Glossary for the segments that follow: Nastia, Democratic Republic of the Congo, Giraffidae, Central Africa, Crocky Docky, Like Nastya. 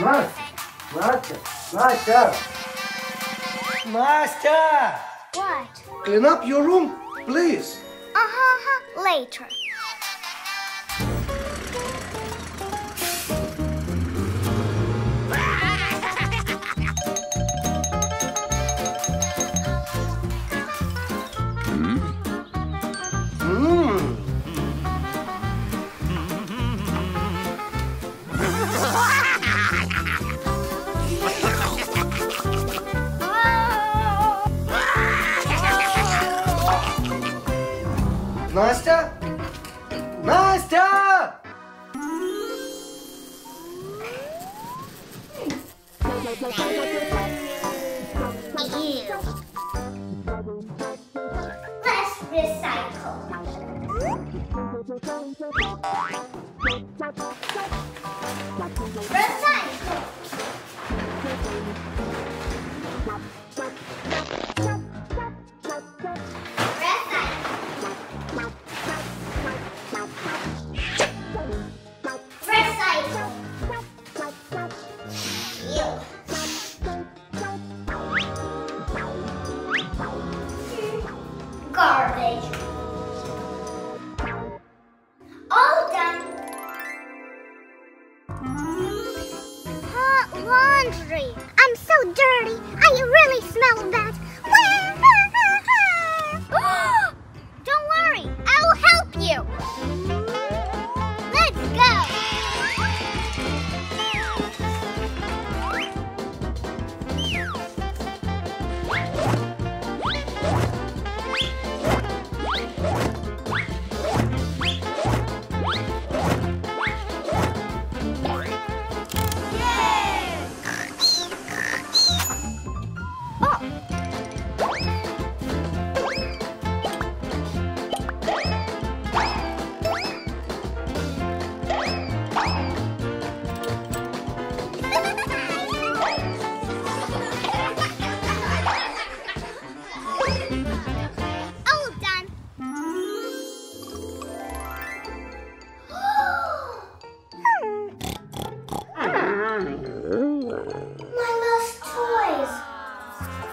Nastya! Nastya! Nastya! Nastya! What? Clean up your room, please. Later. Nastya? Nastya! Let's recycle. Garbage. All done. Laundry. I'm so dirty. I really smell bad. Don't worry. I'll help you. Let's go.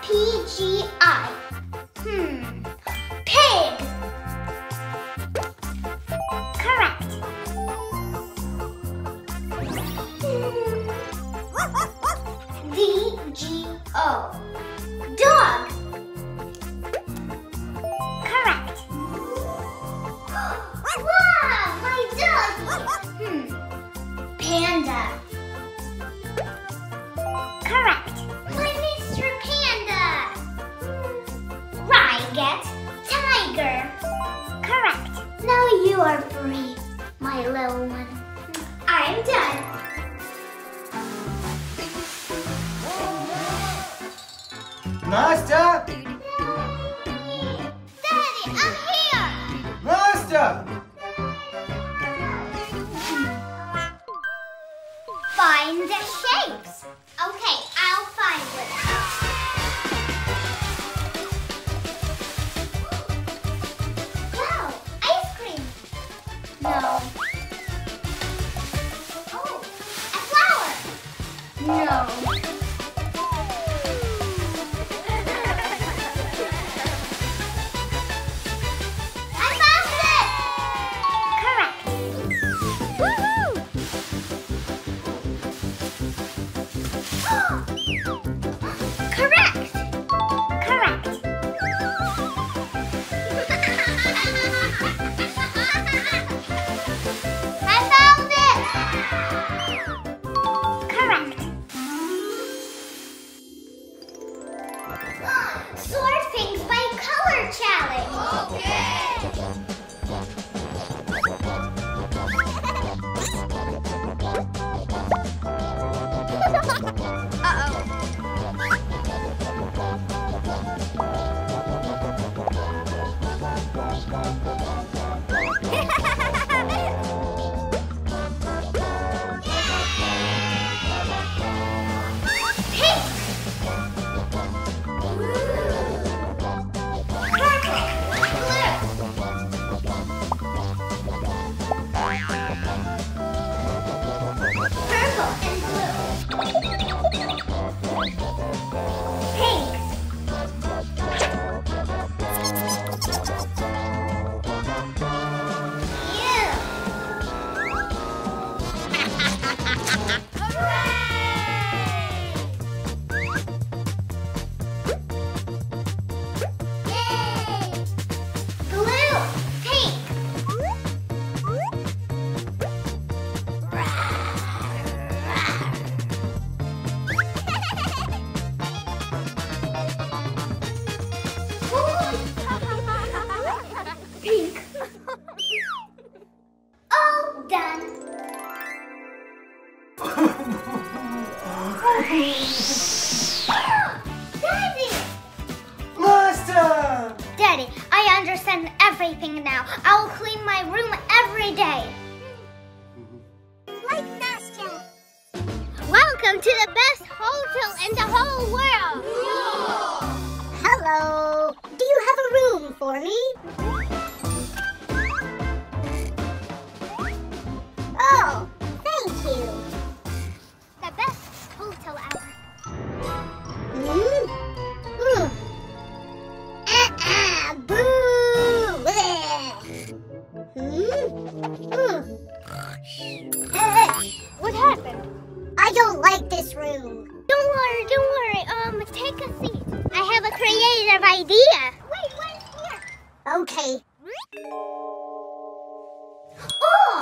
PGI. Pig. Correct. DGO. Dog. Correct. Wow, my dog. Panda. Correct. Get tiger. Correct. Now you are free, my little one. I'm done. Nastya! Daddy, I'm here! Nastya! Find the shapes. Okay, I'll find it. No. Oh, a flower. No. I found it. Correct. Woohoo! Correct. I found it! Correct! Daddy! Master! Daddy, I understand everything now. I will clean my room every day. Like Nastya. Welcome to the best hotel in the whole world. Yeah. Hello. Do you have a room for me? Oh, thank you. The best hotel ever. What happened? I don't like this room. Don't worry, take a seat. I have a creative idea. Wait, wait here. Okay. Oh!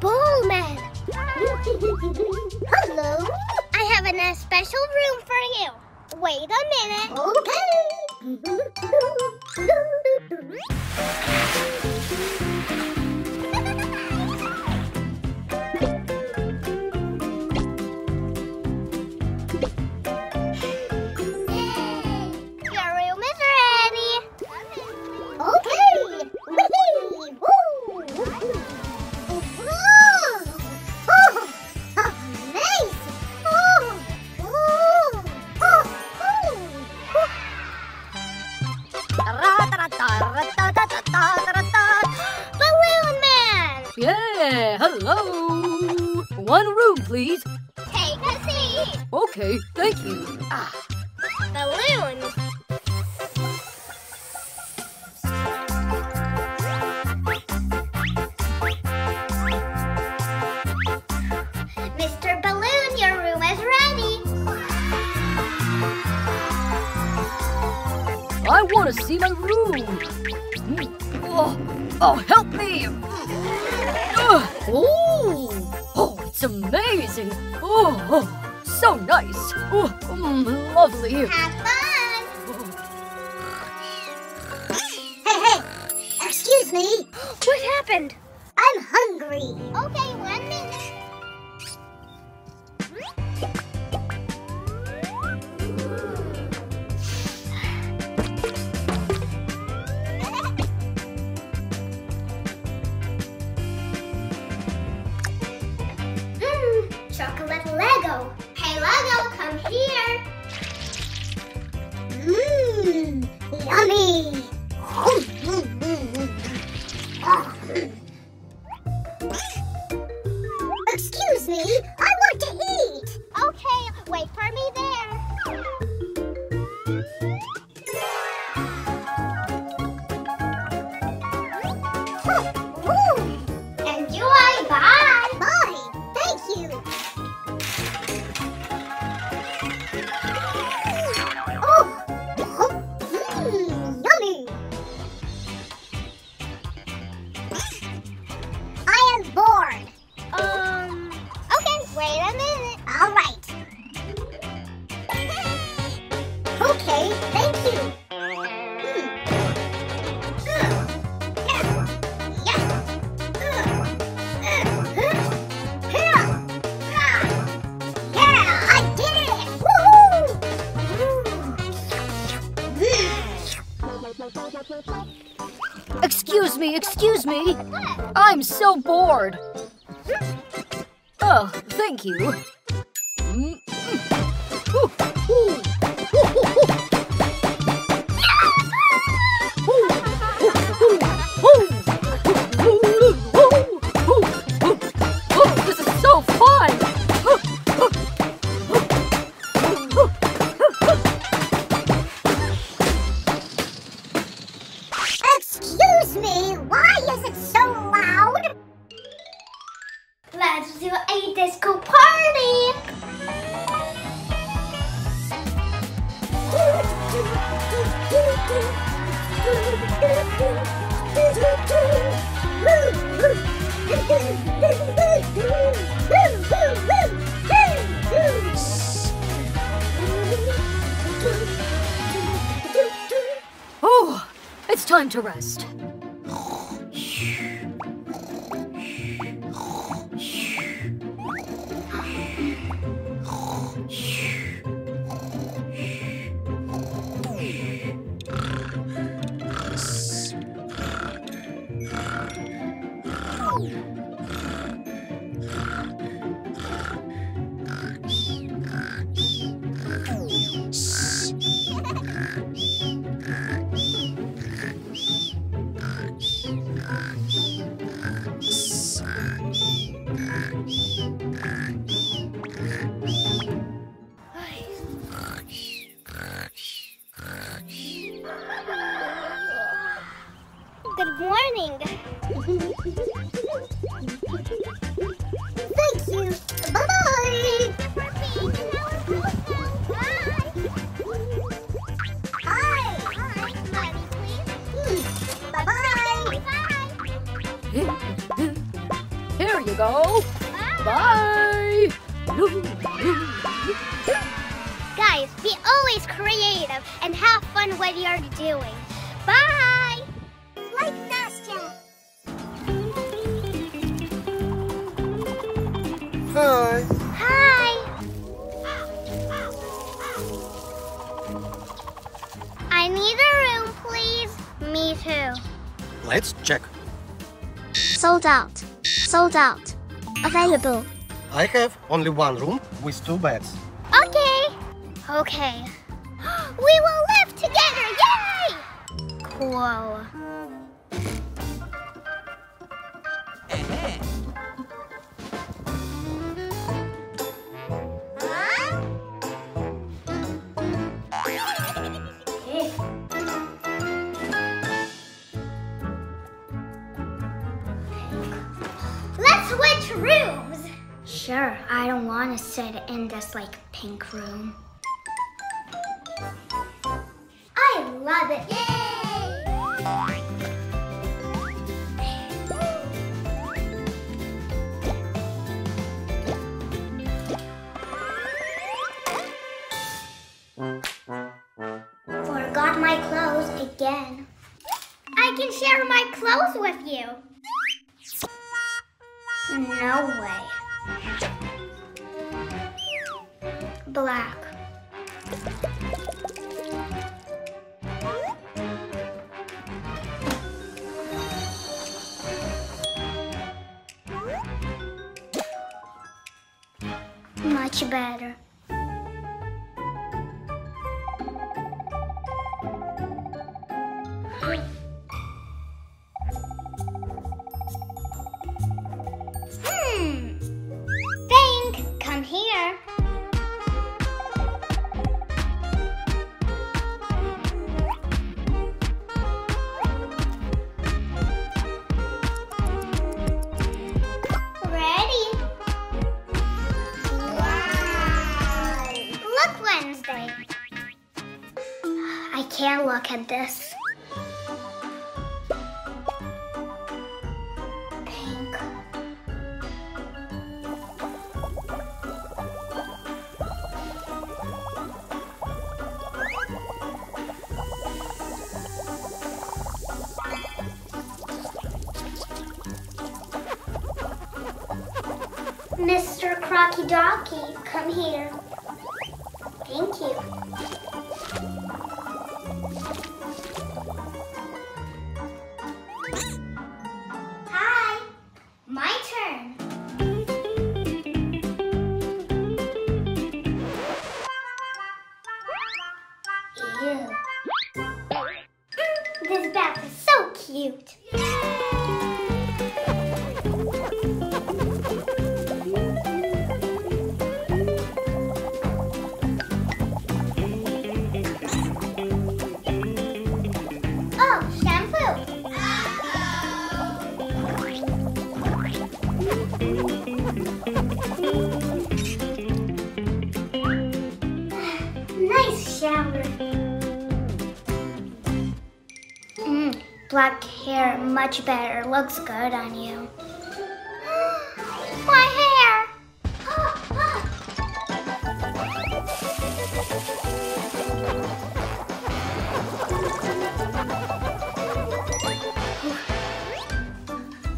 Bullman! Hello! I have a special room for you. Wait a minute. Okay. Your room is ready. Okay. Yeah, hello. One room, please. Take a seat. Okay, thank you. Ah. Balloon. Mr. Balloon, your room is ready. I want to see my room. Oh, help me. Oh, it's amazing! Oh, so nice! Oh, lovely! Have fun! Hey! Excuse me! What happened? I'm hungry! Okay, 1 minute! Chocolate Lego. Hey Lego, come here. Mmm, yummy. Excuse me, I want to eat. Okay, wait for me there. Enjoy, bye. Okay, thank you. Yeah, I did it! Woohoo! Excuse me. I'm so bored. Oh, thank you. Ooh. Excuse me, why is it so loud? Let's do a disco party! Oh, it's time to rest. Good morning. Thank you. Bye-bye. Hi. Mommy, please. Bye-bye. Bye. Here you go. Bye. Bye. Guys, be always creative and have fun what you're doing. Bye. Like Nastya. Hi. Hi. I need a room, please. Me too. Let's check. Sold out. Sold out. Available. I have only one room with 2 beds. Okay. Okay. We will live together. Yay! Cool. Switch rooms! Sure, I don't want to sit in this, pink room. I love it! Yay! Forgot my clothes again. I can share my clothes with you. No way. Black. Much better. I can't look at this. Pink. Mr. Crocky Docky, come here. Thank you. This bath is so cute. Yay! Oh, shampoo. black hair much better. Looks good on you. My hair!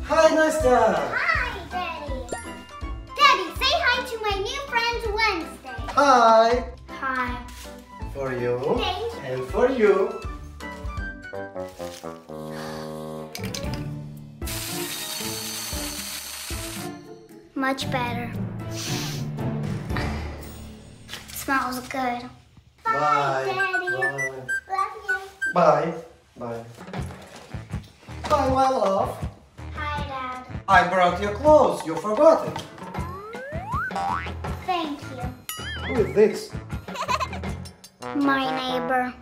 Hi, Nastya! Hi, Daddy! Daddy, say hi to my new friend Wednesday. Hi! Hi. For you. Thank you. And for you. Much better. Smells good. Bye, Daddy. Love you. Bye. Bye. Bye, my love. Hi, Dad. I brought your clothes. You forgot it. Thank you. Who is this? My neighbor.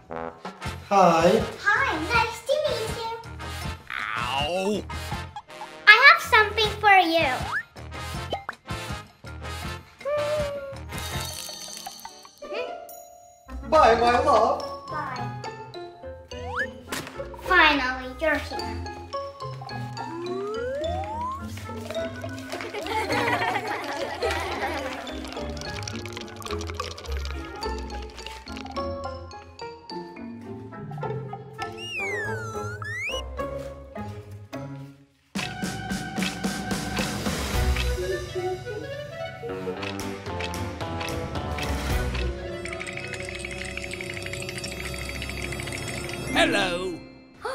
Hi. Hi. Nice to meet you. Ow. I have something for you. Bye, my love. Bye. Finally, you're here. Hello. Oh,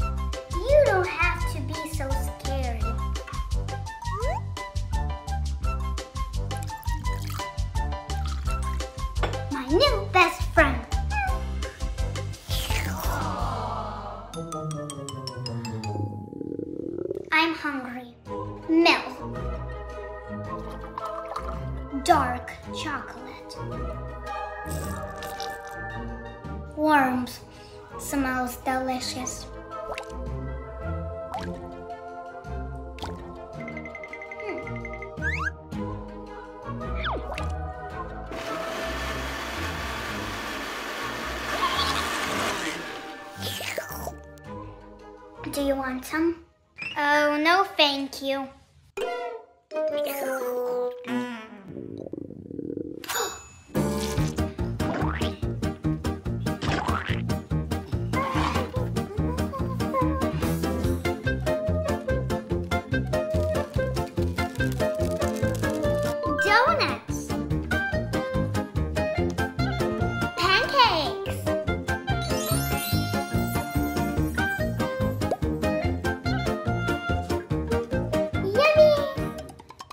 you don't have to be so scary. My new best friend. I'm hungry. Milk. Dark chocolate. Worms. Smells delicious. Do you want some? Oh, no, thank you.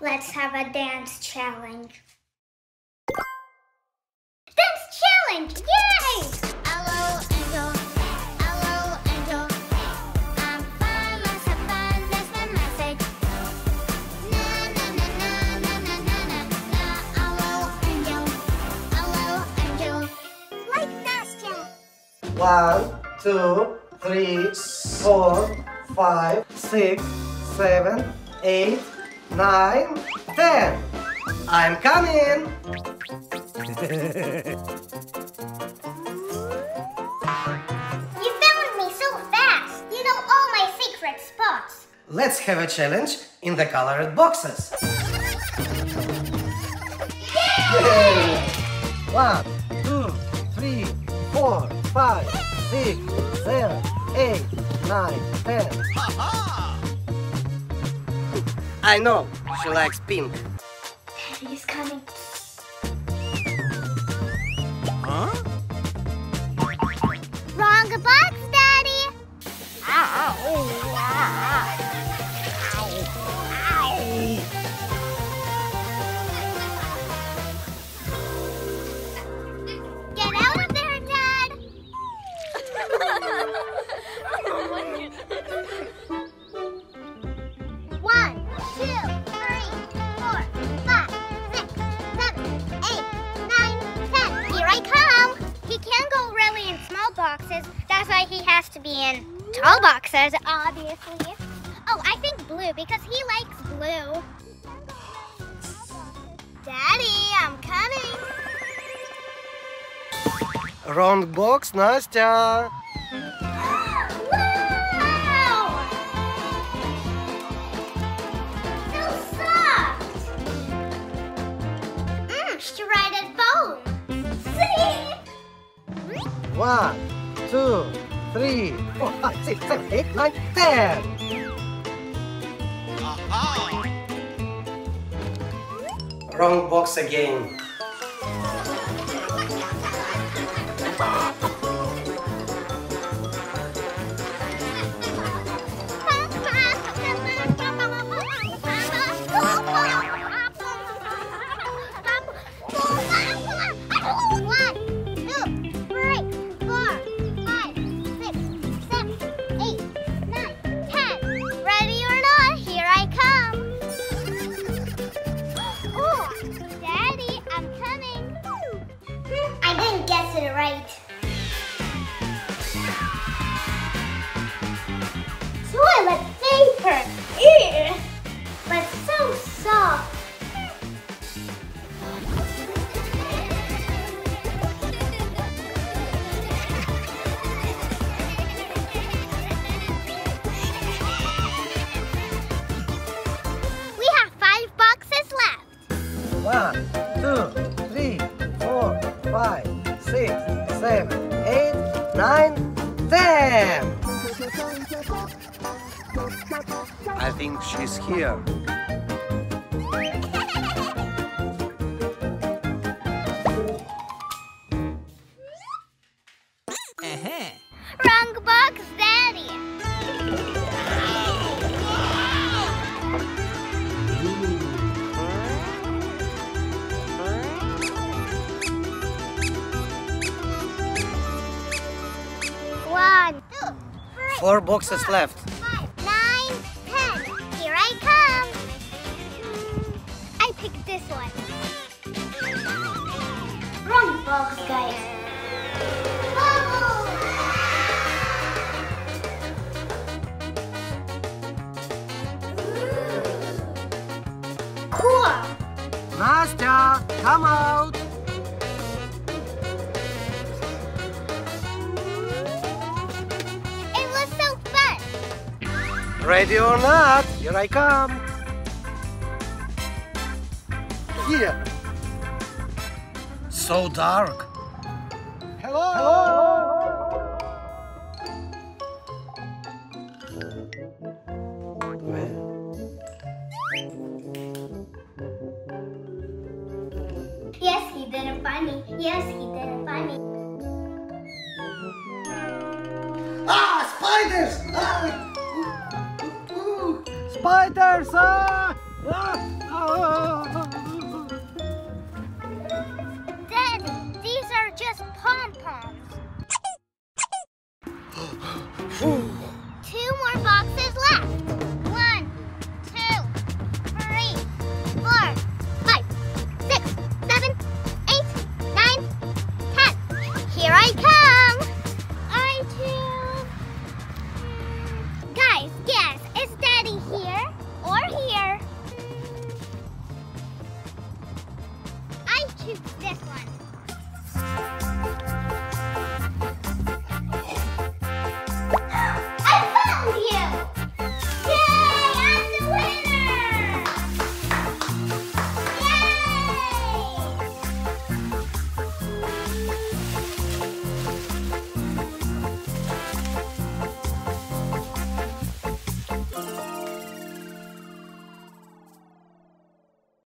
Let's have a dance challenge. Dance challenge! Yay! Hello, Angel. I'm by myself, but that's the message. Na, hello, Angel. Like Nastya. 1, 2, 3, 4, 5, 6, 7, 8, 9, 10. I'm coming. You found me so fast. You know all my secret spots. Let's have a challenge in the colored boxes. Yay! 1, 2, 3, 4, 5, 6, 7, 8, 9, 10. Aha! I know, she likes pink. Daddy's coming. Huh? Wrong box, Daddy! Ow! Ow! Ow! Get out of there, Dad! 1, 2, 3, 4, 5, 6, 7, 8, 9, 10. Here I come! He can't go really in small boxes. That's why he has to be in tall boxes, obviously. Oh, I think blue, because he likes blue. Daddy, I'm coming! Wrong box, Nastya! Shredded bowl. See? 1, 2, 3, 4, 5, 6, 7, 8, 9, 10. Aha! Wrong box again. Right. 2 paper, ew, but so soft. We have 5 boxes left. 1, 2, 3, 4, 5, 6, 7, 8, 9, 10. I think she's here. Wrong box, Daddy. Four boxes left. 5, 9, 10. Here I come. I picked this one. Wrong box, guys. Bubbles. Cool. Nastya, come out. Ready or not, here I come. Here. So dark. Hello. Hello. Where? Yes, he didn't find me. Yes, he didn't find me. Ah, spiders! Ah. Spiders!